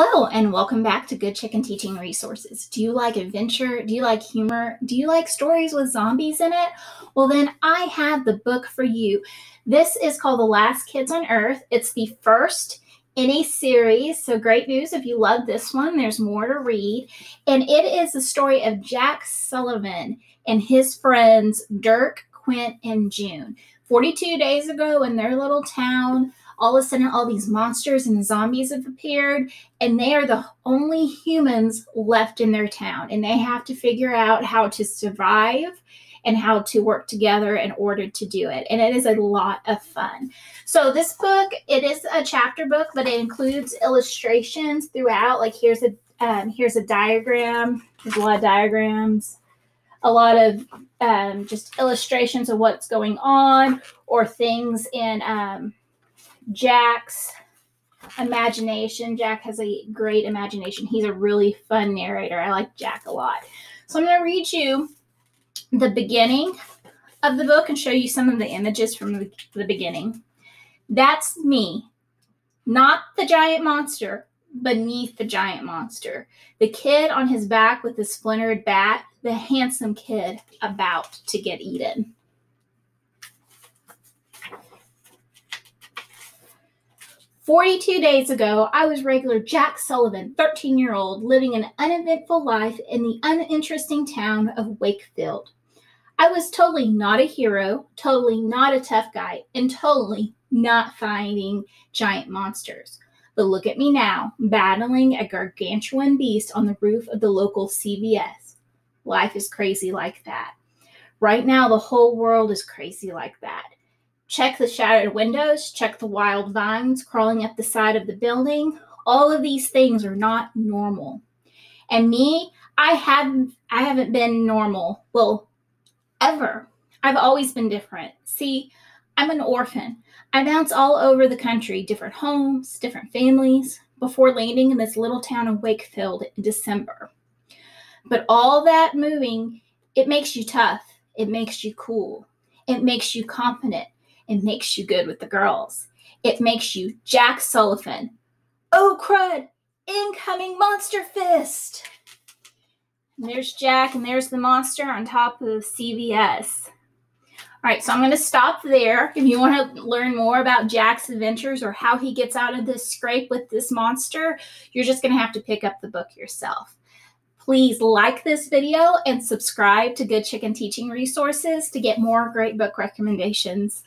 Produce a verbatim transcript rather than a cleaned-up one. Hello, and welcome back to Good Chicken Teaching Resources. Do you like adventure? Do you like humor? Do you like stories with zombies in it? Well, then I have the book for you. This is called The Last Kids on Earth. It's the first in a series, so great news if you love this one. There's more to read. And it is the story of Jack Sullivan and his friends Dirk, Quint, and June. forty-two days ago in their little town, all of a sudden, all these monsters and zombies have appeared, and they are the only humans left in their town, and they have to figure out how to survive and how to work together in order to do it, and it is a lot of fun. So this book, it is a chapter book, but it includes illustrations throughout. Like here's a, um, here's a diagram. There's a lot of diagrams. A lot of um, just illustrations of what's going on or things in um, Jack's imagination. Jack has a great imagination. He's a really fun narrator. I like Jack a lot. So I'm going to read you the beginning of the book and show you some of the images from the, the beginning. That's me, not the giant monster. Beneath the giant monster, the kid on his back with the splintered bat, the handsome kid about to get eaten. forty-two days ago, I was regular Jack Sullivan, thirteen-year-old, living an uneventful life in the uninteresting town of Wakefield. I was totally not a hero, totally not a tough guy, and totally not fighting giant monsters. But look at me now, battling a gargantuan beast on the roof of the local C V S. Life is crazy like that. Right now, the whole world is crazy like that. Check the shattered windows, check the wild vines crawling up the side of the building. All of these things are not normal. And me, I haven't, I haven't been normal, well, ever. I've always been different. See, I'm an orphan. I bounced all over the country, different homes, different families, before landing in this little town of Wakefield in December. But all that moving, it makes you tough. It makes you cool. It makes you confident. It makes you good with the girls. It makes you Jack Sullivan. Oh, crud! Incoming monster fist! And there's Jack, and there's the monster on top of C V S. All right, so I'm going to stop there. If you want to learn more about Jack's adventures or how he gets out of this scrape with this monster, you're just going to have to pick up the book yourself. Please like this video and subscribe to Good Chicken Teaching Resources to get more great book recommendations.